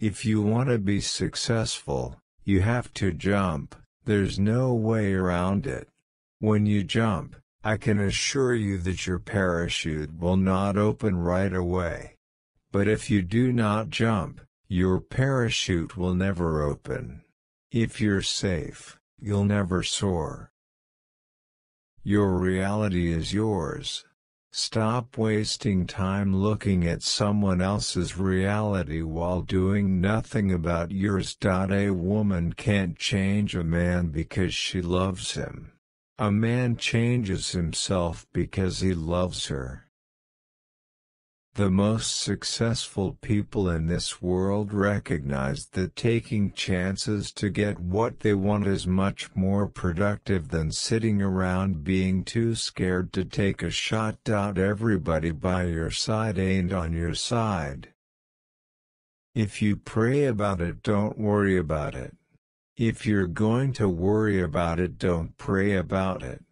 If you want to be successful, you have to jump. There's no way around it. When you jump, I can assure you that your parachute will not open right away. But if you do not jump, your parachute will never open. If you're safe, you'll never soar. Your reality is yours. Stop wasting time looking at someone else's reality while doing nothing about yours. A woman can't change a man because she loves him. A man changes himself because he loves her. The most successful people in this world recognize that taking chances to get what they want is much more productive than sitting around being too scared to take a shot. Everybody by your side ain't on your side. If you pray about it, don't worry about it. If you're going to worry about it, don't pray about it.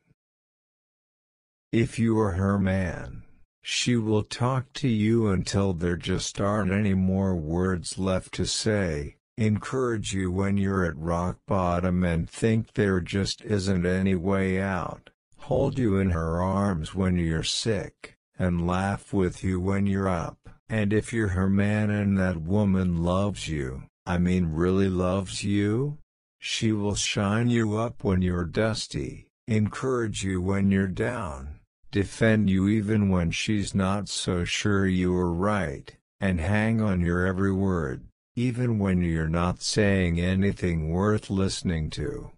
If you are her man, she will talk to you until there just aren't any more words left to say, encourage you when you're at rock bottom and think there just isn't any way out, hold you in her arms when you're sick, and laugh with you when you're up. And if you're her man and that woman loves you, I mean really loves you, she will shine you up when you're dusty, encourage you when you're down, defend you even when she's not so sure you are right, and hang on your every word, even when you're not saying anything worth listening to.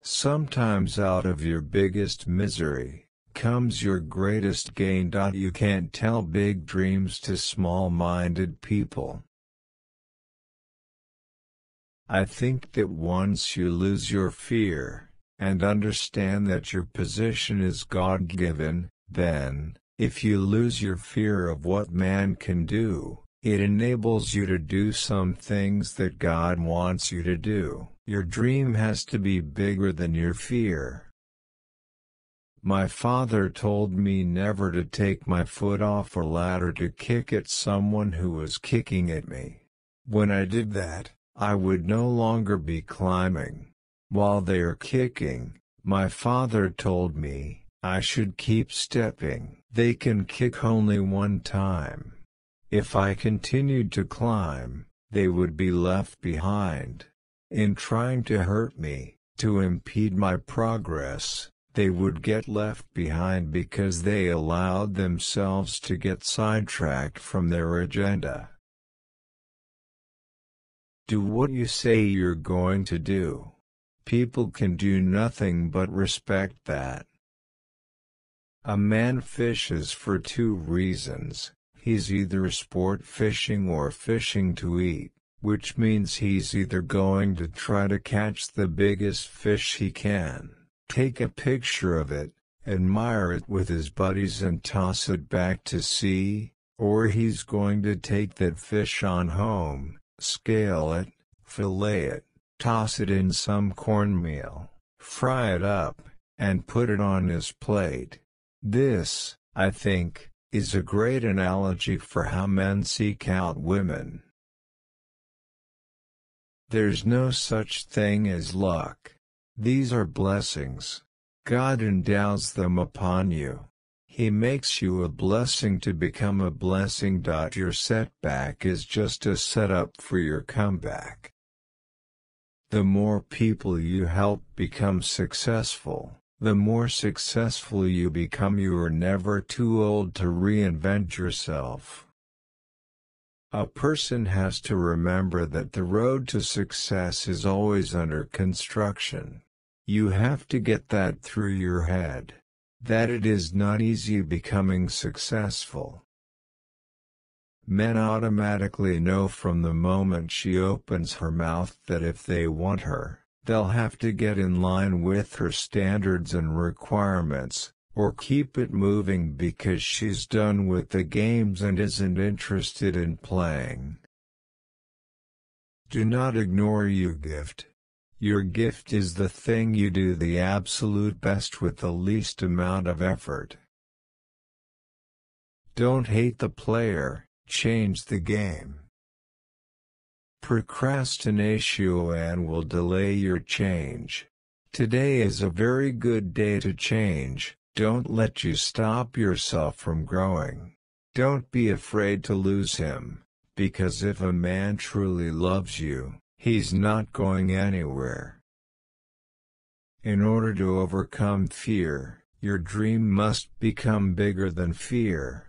Sometimes out of your biggest misery comes your greatest gain. You can't tell big dreams to small-minded people. I think that once you lose your fear, and understand that your position is God-given, then, if you lose your fear of what man can do, it enables you to do some things that God wants you to do. Your dream has to be bigger than your fear. My father told me never to take my foot off a ladder to kick at someone who was kicking at me. When I did that, I would no longer be climbing. While they are kicking, my father told me, I should keep stepping. They can kick only one time. If I continued to climb, they would be left behind. In trying to hurt me, to impede my progress, they would get left behind because they allowed themselves to get sidetracked from their agenda. Do what you say you're going to do. People can do nothing but respect that. A man fishes for two reasons. He's either sport fishing or fishing to eat, which means he's either going to try to catch the biggest fish he can, take a picture of it, admire it with his buddies and toss it back to sea, or he's going to take that fish on home, scale it, fillet it, toss it in some cornmeal, fry it up, and put it on his plate. This, I think, is a great analogy for how men seek out women. There's no such thing as luck. These are blessings. God endows them upon you. He makes you a blessing to become a blessing. Your setback is just a setup for your comeback. The more people you help become successful, the more successful you become. You are never too old to reinvent yourself. A person has to remember that the road to success is always under construction. You have to get that through your head, that it is not easy becoming successful. Men automatically know from the moment she opens her mouth that if they want her, they'll have to get in line with her standards and requirements, or keep it moving because she's done with the games and isn't interested in playing. Do not ignore your gift. Your gift is the thing you do the absolute best with the least amount of effort. Don't hate the player, Change the game. Procrastination will delay your change. Today is a very good day to change. Don't let you stop yourself from growing. Don't be afraid to lose him, because if a man truly loves you, he's not going anywhere. In order to overcome fear, your dream must become bigger than fear.